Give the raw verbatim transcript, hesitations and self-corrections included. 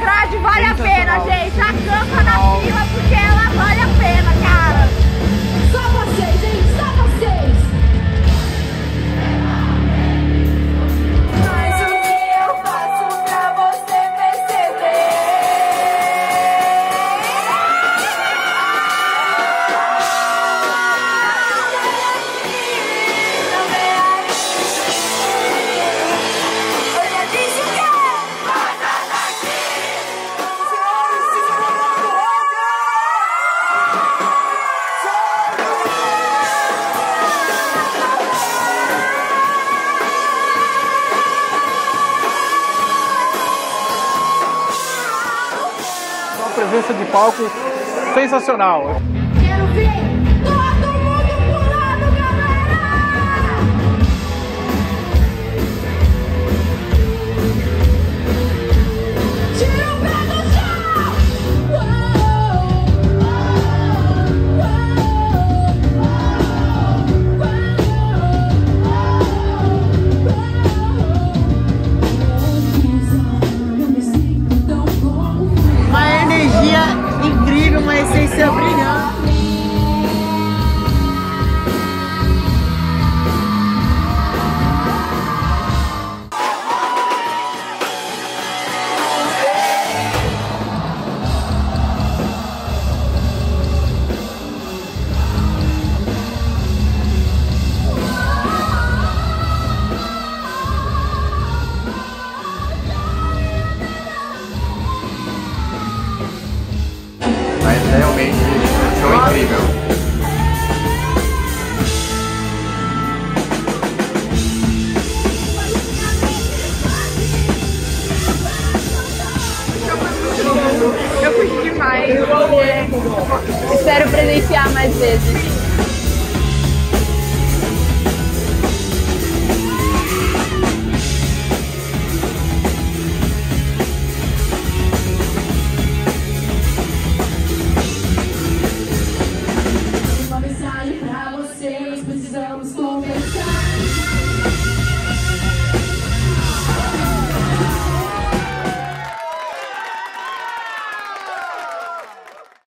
grade vale a pena, gente. Acampa na fila porque ela vale a pena, cara. Só vocês, hein? Só vocês. Mas o que eu faço pra você presença de palco sensacional. Quero ver todo mundo pulando, galera! Tira o pé do chão! Realmente show incrível. Eu curti demais. Espero presenciar mais vezes.